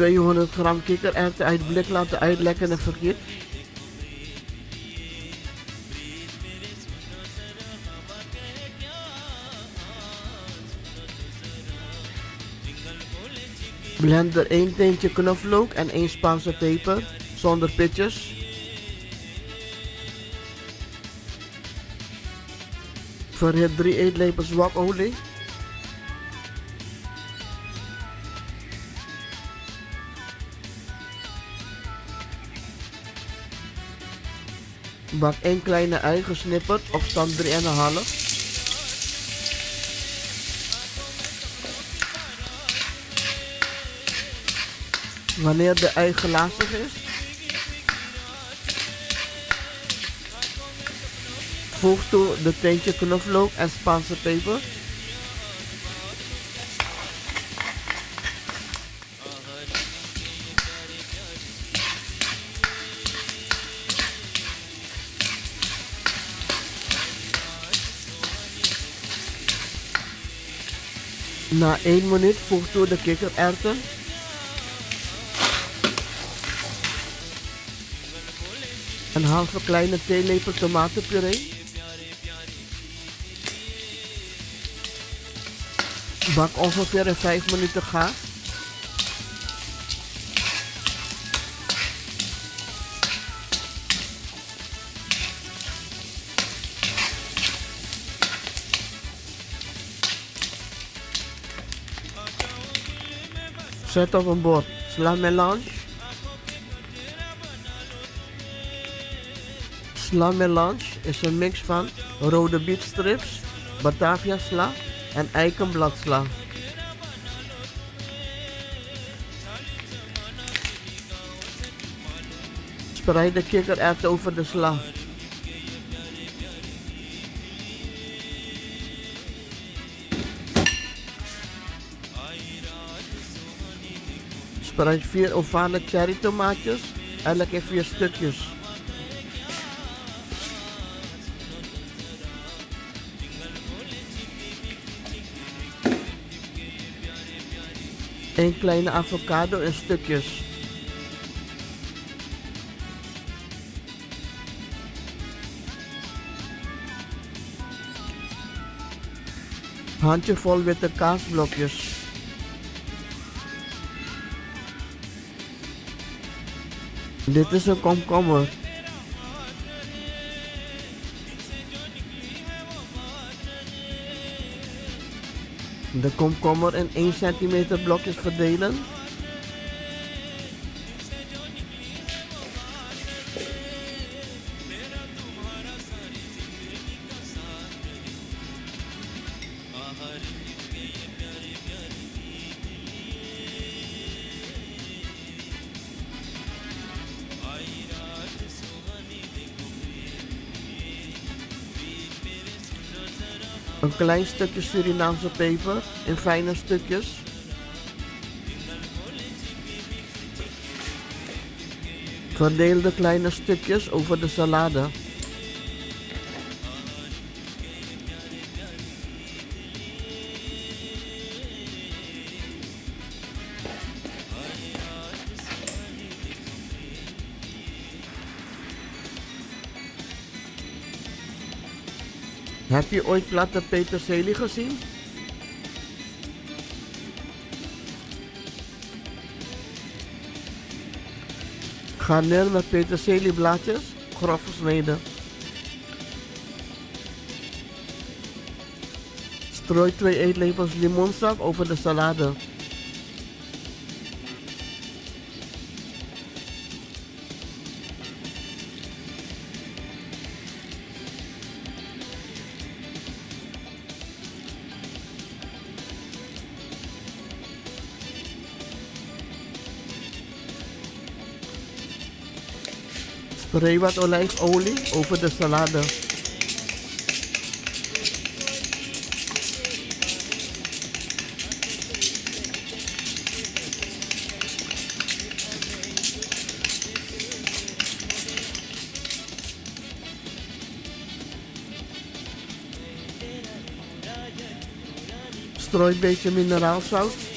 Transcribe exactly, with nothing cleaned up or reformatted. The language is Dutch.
tweehonderd gram kikkererwten uit blik laten uitlekken en vergeet. Blend er één teentje knoflook en één Spaanse peper, zonder pitjes. Verhit drie eetlepels wapolie. Bak één kleine ui gesnipperd op stand drie komma vijf. Wanneer de ui glazig is, voeg toe de teentje knoflook en Spaanse peper. Na één minuut voeg toe de kikkererwten. Een halve kleine theelepel tomatenpuree. Bak ongeveer in vijf minuten gaar. Zet op een bord. Sla melange. Sla melange is een mix van rode bietstrips, Batavia sla en eikenbladsla. Spreid de kikkererwten over de sla. Spreid vier ovale cherrytomaatjes, elk in vier stukjes. Een kleine avocado in stukjes. Handjevol witte kaasblokjes. Dit is een komkommer. De komkommer in één centimeter blokjes verdelen. Een klein stukje Surinaamse peper in fijne stukjes. Verdeel de kleine stukjes over de salade. Heb je ooit platte peterselie gezien? Garneer met peterselieblaadjes, grof gesneden. Strooi twee eetlepels limoensap over de salade. Spray wat olijfolie over de salade. Strooi een beetje mineraalzout.